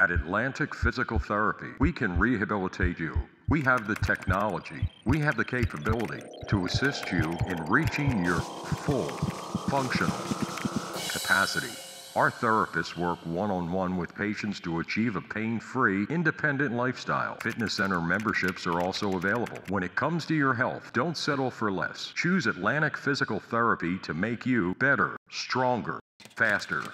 At Atlantic Physical Therapy, we can rehabilitate you. We have the technology, we have the capability to assist you in reaching your full functional capacity. Our therapists work one-on-one with patients to achieve a pain-free, independent lifestyle. Fitness center memberships are also available. When it comes to your health, don't settle for less. Choose Atlantic Physical Therapy to make you better, stronger, faster.